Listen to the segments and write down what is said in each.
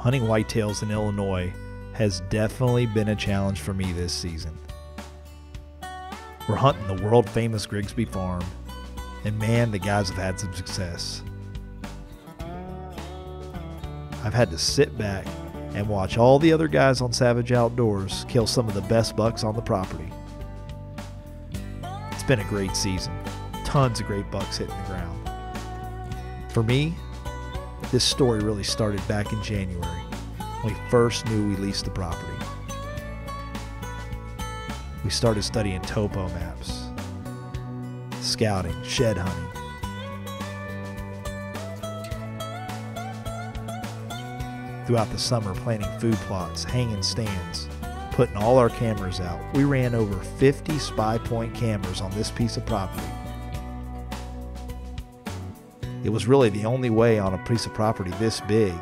hunting whitetails in Illinois has definitely been a challenge for me this season. We're hunting the world-famous Grigsby Farm, and man, the guys have had some success. I've had to sit back and watch all the other guys on Savage Outdoors kill some of the best bucks on the property. It's been a great season. Tons of great bucks hitting the ground. For me, this story really started back in January when we first knew we leased the property. We started studying topo maps, scouting, shed hunting. Throughout the summer, planting food plots, hanging stands, putting all our cameras out. We ran over 50 Spy Point cameras on this piece of property. It was really the only way on a piece of property this big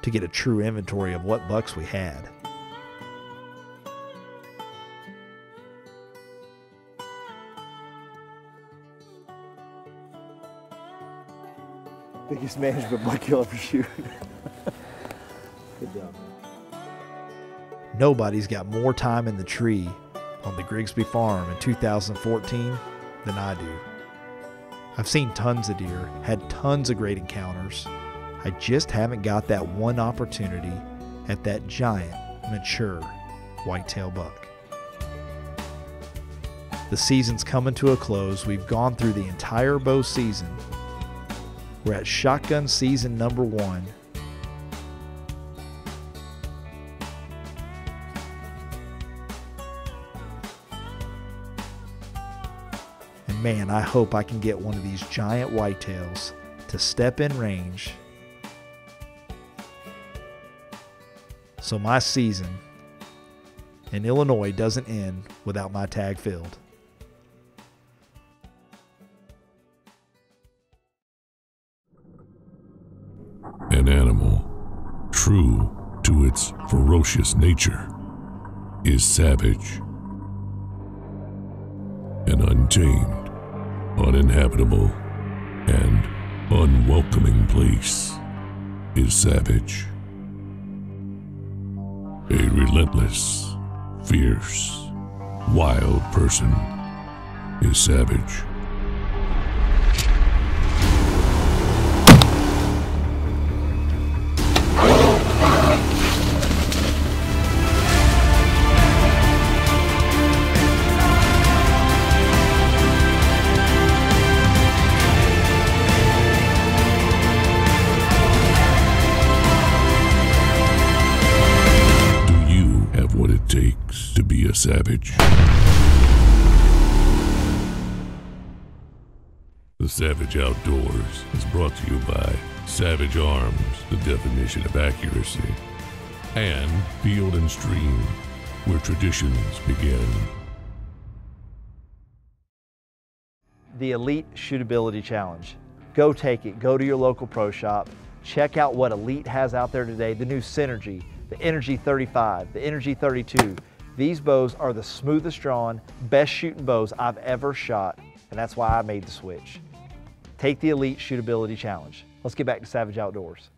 to get a true inventory of what bucks we had. Biggest management buck you'll ever shoot. Good job, man. Nobody's got more time in the tree on the Grigsby Farm in 2014 than I do. I've seen tons of deer, had tons of great encounters. I just haven't got that one opportunity at that giant, mature whitetail buck. The season's coming to a close. We've gone through the entire bow season. We're at shotgun season number 1. And man, I hope I can get one of these giant whitetails to step in range so my season in Illinois doesn't end without my tag filled. An animal, true to its ferocious nature, is savage. An untamed, uninhabitable, and unwelcoming place is savage. A relentless, fierce, wild person is savage. Savage. The Savage Outdoors is brought to you by Savage Arms, the definition of accuracy, and Field and Stream, where traditions begin. The Elite Shootability Challenge. Go take it. Go to your local pro shop. Check out what Elite has out there today. The new Synergy, the Energy 35, the Energy 32. These bows are the smoothest drawn, best shooting bows I've ever shot, and that's why I made the switch. Take the Elite Shootability Challenge. Let's get back to Savage Outdoors.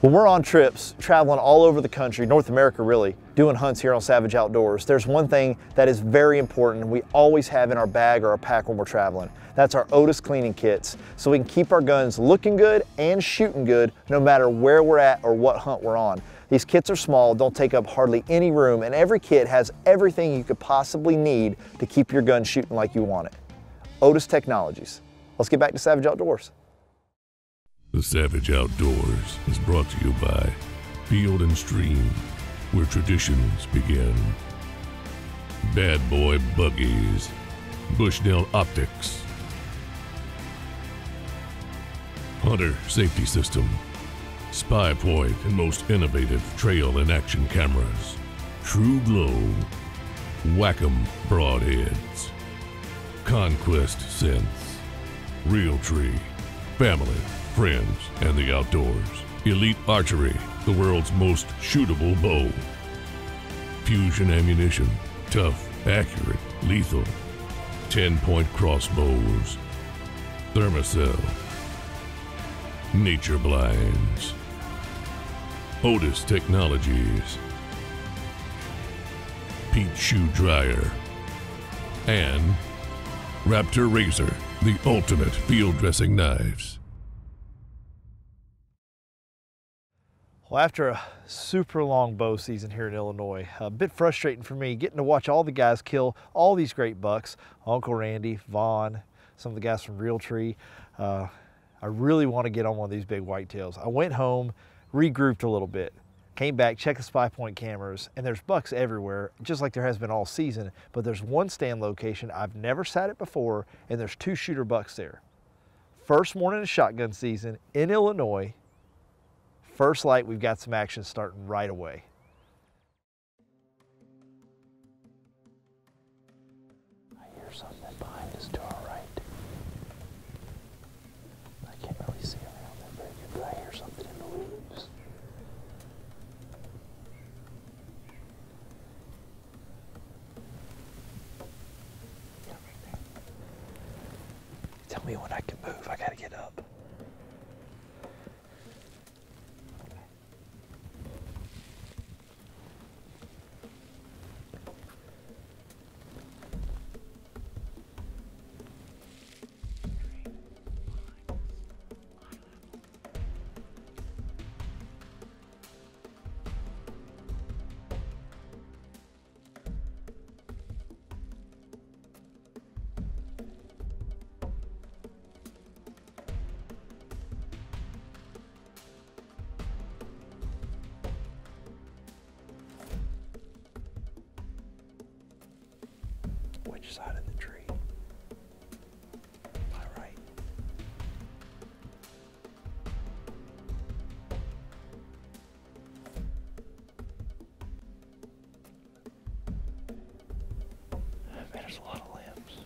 When we're on trips, traveling all over the country, North America really, doing hunts here on Savage Outdoors, there's one thing that is very important and we always have in our bag or our pack when we're traveling. That's our Otis cleaning kits, so we can keep our guns looking good and shooting good no matter where we're at or what hunt we're on. These kits are small, don't take up hardly any room, and every kit has everything you could possibly need to keep your gun shooting like you want it. Otis Technologies. Let's get back to Savage Outdoors. The Savage Outdoors is brought to you by Field and Stream, where traditions begin. Bad Boy Buggies, Bushnell Optics, Hunter Safety System, Spy Point and most innovative trail and action cameras, TRUGLO, Wac'Em Broadheads, Conquest Scents, Realtree, family, friends, and the outdoors. Elite Archery, the world's most shootable bow. Fusion Ammunition, tough, accurate, lethal. 10-point crossbows. Thermacell. Nature Blinds. Otis Technologies, Peet Shoe Dryer, and Raptor Razor, the ultimate field dressing knives. Well, after a super long bow season here in Illinois, a bit frustrating for me getting to watch all the guys kill all these great bucks, Uncle Randy, Vaughn, some of the guys from Realtree. I really want to get on one of these big whitetails. I went home, regrouped a little bit, came back, checked the Spy Point cameras, and there's bucks everywhere, just like there has been all season, but there's one stand location I've never sat at before, and there's two shooter bucks there. First morning of shotgun season in Illinois, first light, we've got some action starting right away. I hear something behind us to our right. I can't really see around that very good, but I hear something in the leaves. Yeah, right there. Tell me when I can move. I gotta get up. Which side of the tree? My right. Man, there's a lot of limbs.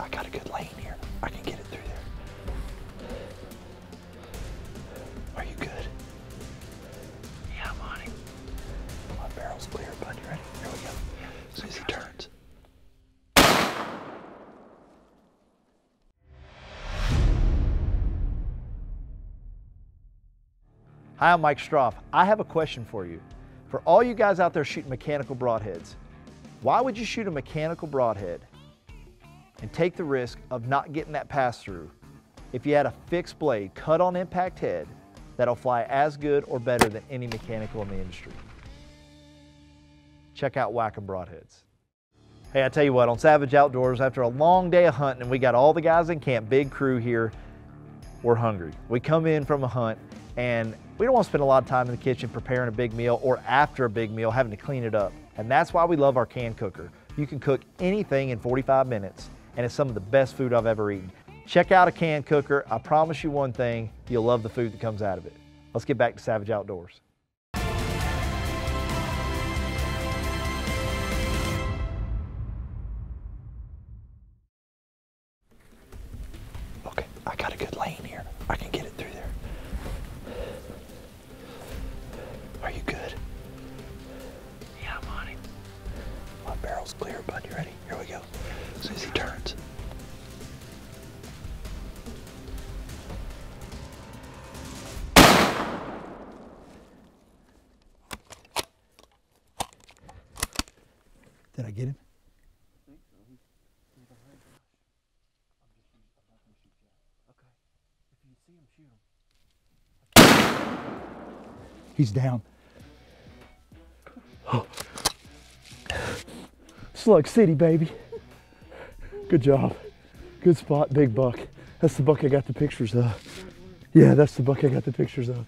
I got a good lane here. I can get it through there. Are you good? Yeah, I'm on it. My barrel's clear, bud. You ready? Here we go. As soon as he turns. Hi, I'm Mike Stroff. I have a question for you. For all you guys out there shooting mechanical broadheads, why would you shoot a mechanical broadhead and take the risk of not getting that pass through if you had a fixed blade cut on impact head that'll fly as good or better than any mechanical in the industry? Check out Wac'Em Broadheads. Hey, I tell you what, on Savage Outdoors, after a long day of hunting and we got all the guys in camp, big crew here, we're hungry. We come in from a hunt and we don't want to spend a lot of time in the kitchen preparing a big meal or after a big meal having to clean it up. And that's why we love our can cooker. You can cook anything in 45 minutes. And it's some of the best food I've ever eaten. Check out a can cooker. I promise you one thing, you'll love the food that comes out of it. Let's get back to Savage Outdoors. Okay, I got a good lane here. I can get it through there. Are you good? Yeah, I'm on it. My barrel's clear, bud. You ready? Here we go. As soon as he turns. Did I get him? He's down. Oh. Slug City, baby. Good job. Good spot, big buck. That's the buck I got the pictures of. Yeah, that's the buck I got the pictures of.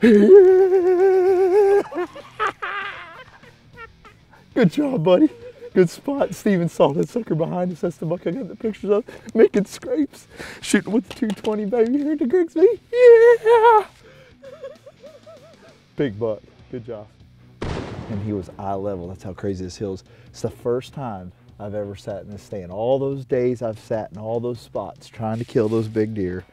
Good job, buddy. Good spot. Steven saw that sucker behind us. That's the buck I got the pictures of. Making scrapes. Shooting with the 220, baby, here at the Grigsby. Yeah! Big buck. Good job. And he was eye level. That's how crazy this hill is. It's the first time I've ever sat in this stand. All those days I've sat in all those spots trying to kill those big deer.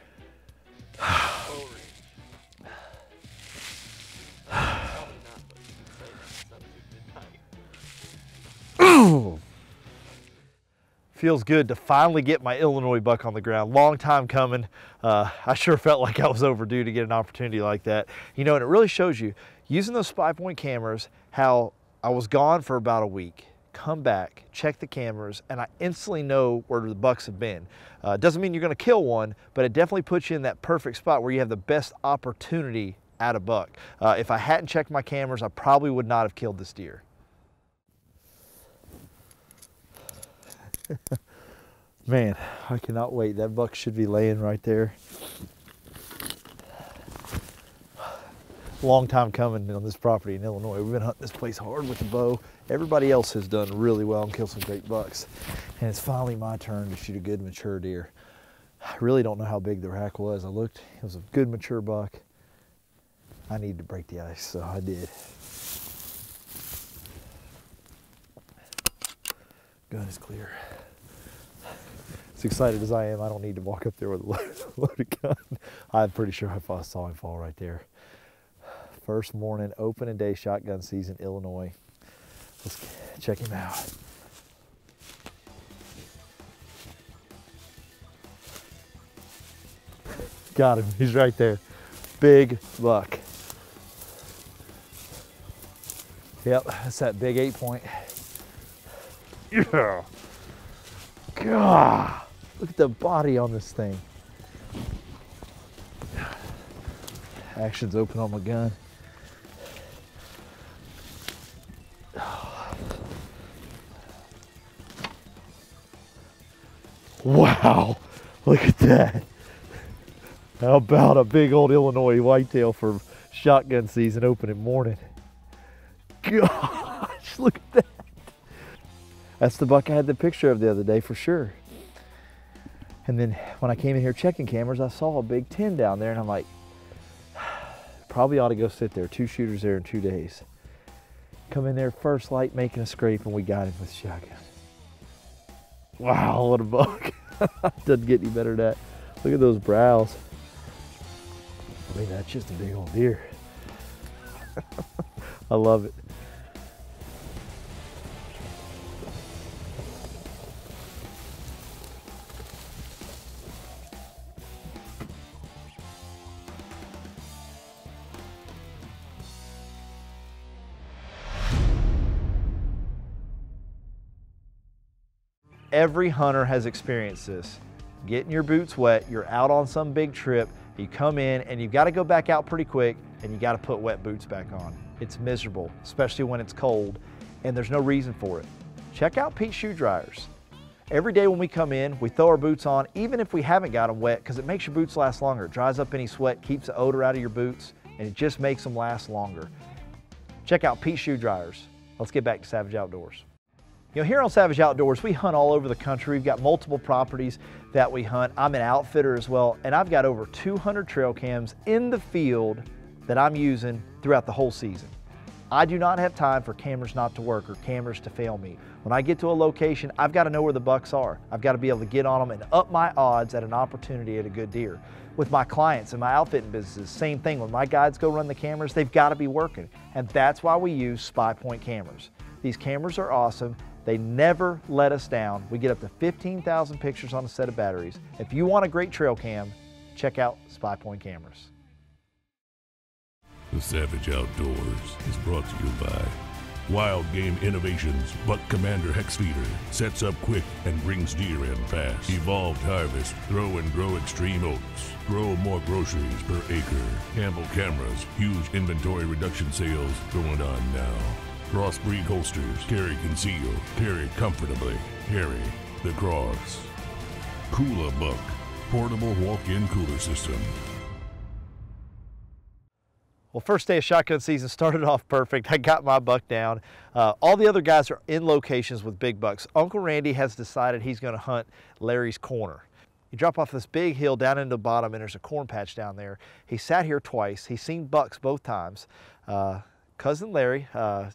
Feels good to finally get my Illinois buck on the ground. Long time coming. I sure felt like I was overdue to get an opportunity like that. You know, and it really shows you, using those Spy Point cameras, how I was gone for about a week, come back, check the cameras, and I instantly know where the bucks have been. Doesn't mean you're gonna kill one, but it definitely puts you in that perfect spot where you have the best opportunity at a buck. If I hadn't checked my cameras, I probably would not have killed this deer. Man, I cannot wait. That buck should be laying right there. Long time coming on this property in Illinois. We've been hunting this place hard with the bow. Everybody else has done really well and killed some great bucks. And it's finally my turn to shoot a good mature deer. I really don't know how big the rack was. I looked, it was a good mature buck. I needed to break the ice, so I did. Gun is clear. As excited as I am, I don't need to walk up there with a loaded gun. I'm pretty sure I saw him fall right there. First morning, open and day shotgun season, Illinois. Let's check him out. Got him, he's right there. Big buck. Yep, that's that big 8-point. Yeah. God, look at the body on this thing. Action's open on my gun. Wow, look at that. How about a big old Illinois whitetail for shotgun season opening morning? Gosh, look at that. That's the buck I had the picture of the other day for sure. And then when I came in here checking cameras, I saw a big 10 down there and I'm like, probably ought to go sit there. Two shooters there in 2 days. Come in there first light, making a scrape, and we got him with shotgun. Wow, what a buck. Doesn't get any better than that. Look at those brows. I mean, that's just a big old deer. I love it. Every hunter has experienced this. Getting your boots wet, you're out on some big trip, you come in and you've got to go back out pretty quick and you got to put wet boots back on. It's miserable, especially when it's cold and there's no reason for it. Check out Peet Shoe Dryers. Every day when we come in, we throw our boots on, even if we haven't got them wet, because it makes your boots last longer. It dries up any sweat, keeps the odor out of your boots, and it just makes them last longer. Check out Peet Shoe Dryers. Let's get back to Savage Outdoors. You know, here on Savage Outdoors, we hunt all over the country. We've got multiple properties that we hunt. I'm an outfitter as well, and I've got over 200 trail cams in the field that I'm using throughout the whole season. I do not have time for cameras not to work or cameras to fail me. When I get to a location, I've got to know where the bucks are. I've got to be able to get on them and up my odds at an opportunity at a good deer. With my clients and my outfitting businesses, same thing. When my guides go run the cameras, they've got to be working. And that's why we use Spy Point cameras. These cameras are awesome. They never let us down. We get up to 15,000 pictures on a set of batteries. If you want a great trail cam, check out Spy Point cameras. The Savage Outdoors is brought to you by Wild Game Innovations. Buck Commander Hex Feeder sets up quick and brings deer in fast. Evolved Harvest, throw and grow extreme oats. Grow more groceries per acre. Campbell Cameras, huge inventory reduction sales going on now. Crossbreed holsters, carry conceal, carry comfortably, carry the cross. Cool A Buck, portable walk-in cooler system. Well, first day of shotgun season started off perfect. I got my buck down. All the other guys are in locations with big bucks. Uncle Randy has decided he's gonna hunt Larry's Corner. You drop off this big hill down into the bottom and there's a corn patch down there. He sat here twice. He's seen bucks both times. cousin Larry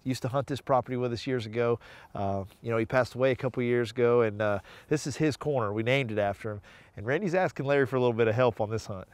used to hunt this property with us years ago. You know, he passed away a couple years ago, and this is his corner. We named it after him. And Randy's asking Larry for a little bit of help on this hunt.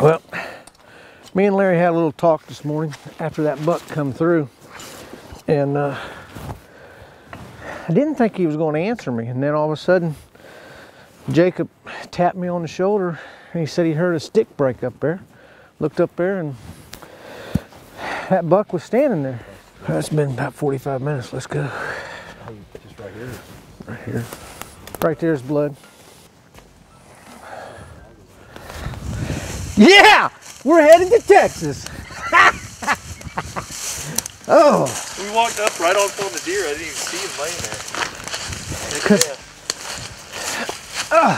Well, me and Larry had a little talk this morning after that buck come through, and I didn't think he was going to answer me, and then all of a sudden Jacob tapped me on the shoulder and he said he heard a stick break up there. Looked up there and that buck was standing there. That's been about 45 minutes. Let's go. Just right here. Right here. Right there's blood. Yeah, we're headed to Texas. Oh. We walked up right on film the deer. I didn't even see him laying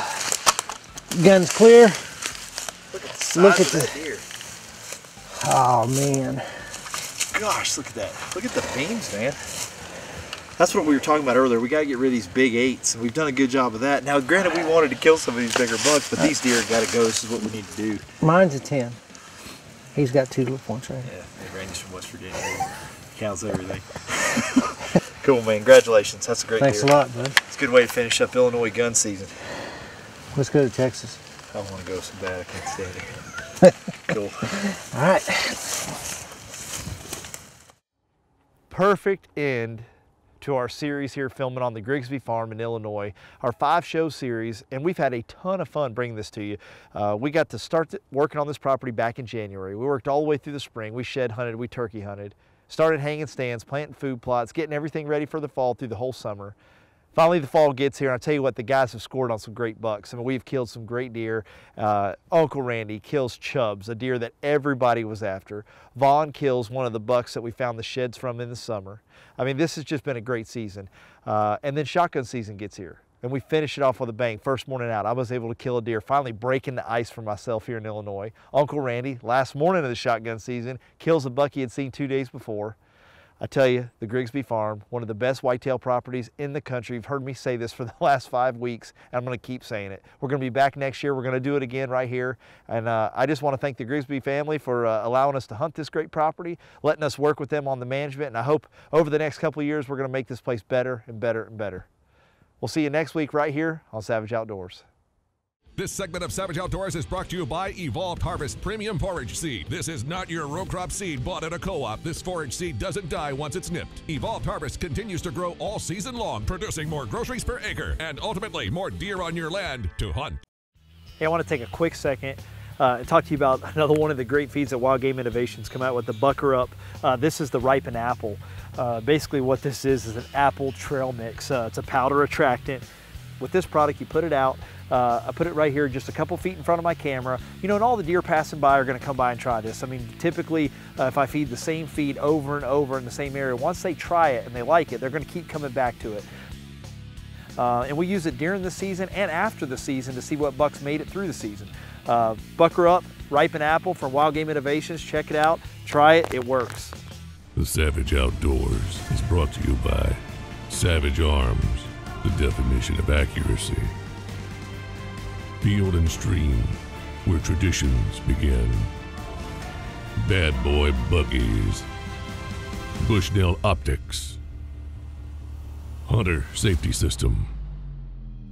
there. Gun's clear. Look at that deer. Oh man. Gosh, look at that. Look at the beams, man. That's what we were talking about earlier. We got to get rid of these big eights, and we've done a good job of that. Now, granted, we wanted to kill some of these bigger bucks, but these deer got to go. This is what we need to do. Mine's a 10. He's got two little points right here. Yeah, they range from West Virginia. Counts everything. Cool, man. Congratulations. That's a great deer. Thanks a lot, bud. It's a good way to finish up Illinois gun season. Let's go to Texas. I want to go so bad. I can't stand it. Cool. All right. Perfect end to our series here filming on the Grigsby Farm in Illinois, our 5-show series, and we've had a ton of fun bringing this to you. We got to start working on this property back in January. We worked all the way through the spring. We shed hunted, we turkey hunted, started hanging stands, planting food plots, getting everything ready for the fall through the whole summer. Finally, the fall gets here, and I'll tell you what, the guys have scored on some great bucks. I mean, we've killed some great deer. Uncle Randy kills chubs, a deer that everybody was after. Vaughn kills one of the bucks that we found the sheds from in the summer. I mean, this has just been a great season. And then shotgun season gets here, and we finish it off with a bang. First morning out, I was able to kill a deer, finally breaking the ice for myself here in Illinois. Uncle Randy, last morning of the shotgun season, kills a buck he had seen 2 days before. I tell you, the Grigsby Farm, one of the best whitetail properties in the country. You've heard me say this for the last 5 weeks, and I'm gonna keep saying it. We're gonna be back next year. We're gonna do it again right here. And I just wanna thank the Grigsby family for allowing us to hunt this great property, letting us work with them on the management. And I hope over the next couple of years, we're gonna make this place better and better and better. We'll see you next week right here on Savage Outdoors. This segment of Savage Outdoors is brought to you by Evolved Harvest Premium Forage Seed. This is not your row crop seed bought at a co-op. This forage seed doesn't die once it's nipped. Evolved Harvest continues to grow all season long, producing more groceries per acre and ultimately more deer on your land to hunt. Hey, I want to take a quick second and talk to you about another one of the great feeds that Wild Game Innovations come out with, the Bucker Up. This is the Ripe'n Apple. Basically what this is an apple trail mix. It's a powder attractant. With this product, you put it out. I put it right here just a couple feet in front of my camera. You know, and all the deer passing by are gonna come by and try this. I mean, typically if I feed the same feed over and over in the same area, once they try it and they like it, they're gonna keep coming back to it. And we use it during the season and after the season to see what bucks made it through the season. Bucker Up, Ripe'n Apple from Wild Game Innovations. Check it out, try it, it works. The Savage Outdoors is brought to you by Savage Arms, the definition of accuracy. Field and Stream, where traditions begin. Bad Boy Buggies. Bushnell Optics. Hunter Safety System.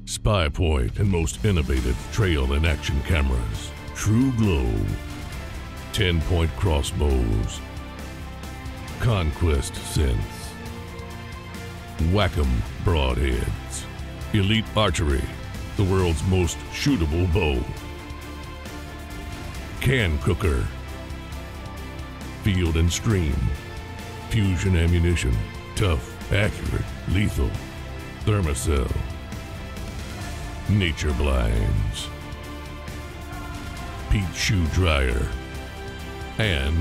Spy Point and most innovative trail and action cameras. TRUGLO. 10-point crossbows. Conquest Scents. Wac'Em Broadheads. Elite Archery, the world's most shootable bow. Can Cooker. Field and Stream. Fusion Ammunition, tough, accurate, lethal. Thermacell. Nature Blinds. Peet Shoe Dryer. And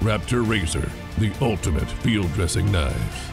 Raptor Razor, the ultimate field dressing knives.